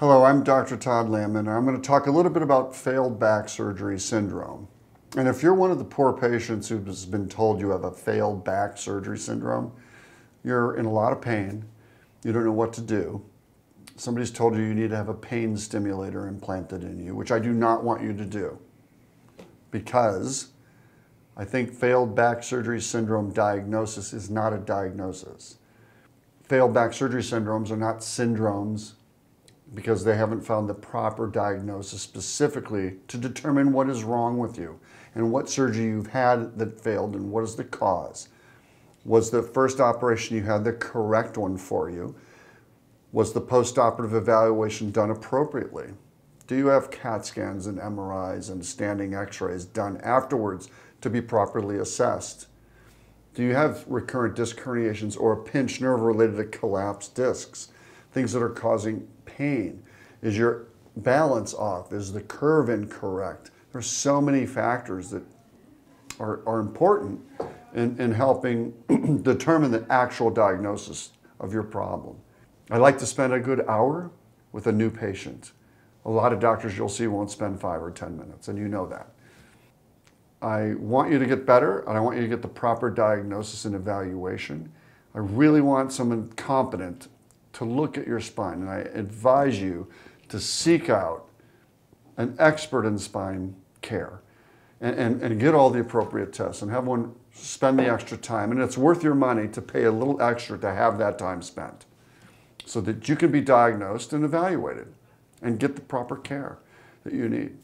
Hello, I'm Dr. Todd Lanman, and I'm going to talk a little bit about failed back surgery syndrome. And if you're one of the poor patients who has been told you have a failed back surgery syndrome, you're in a lot of pain, you don't know what to do. Somebody's told you you need to have a pain stimulator implanted in you, which I do not want you to do, because I think failed back surgery syndrome diagnosis is not a diagnosis. Failed back surgery syndromes are not syndromes, because they haven't found the proper diagnosis specifically to determine what is wrong with you and what surgery you've had that failed and what is the cause. Was the first operation you had the correct one for you? Was the post-operative evaluation done appropriately? Do you have CAT scans and MRIs and standing x-rays done afterwards to be properly assessed? Do you have recurrent disc herniations or a pinched nerve related to collapsed discs? Things that are causing pain. Is your balance off? Is the curve incorrect? There's so many factors that are important in helping determine the actual diagnosis of your problem. I like to spend a good hour with a new patient. A lot of doctors you'll see won't spend 5 or 10 minutes, and you know that. I want you to get better, and I want you to get the proper diagnosis and evaluation. I really want someone competent to look at your spine, and I advise you to seek out an expert in spine care and get all the appropriate tests and have one spend the extra time. And it's worth your money to pay a little extra to have that time spent so that you can be diagnosed and evaluated and get the proper care that you need.